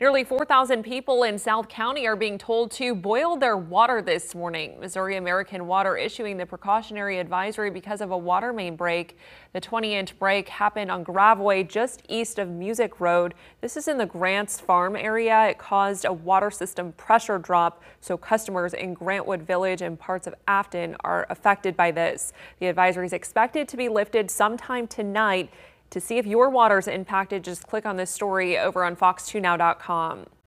Nearly 4,000 people in South County are being told to boil their water this morning. Missouri American Water issuing the precautionary advisory because of a water main break. The 20-inch break happened on Graveway just east of Music Road. This is in the Grants Farm area. It caused a water system pressure drop, so customers in Grantwood Village and parts of Afton are affected by this. The advisory is expected to be lifted sometime tonight. To see if your water's impacted, just click on this story over on fox2now.com.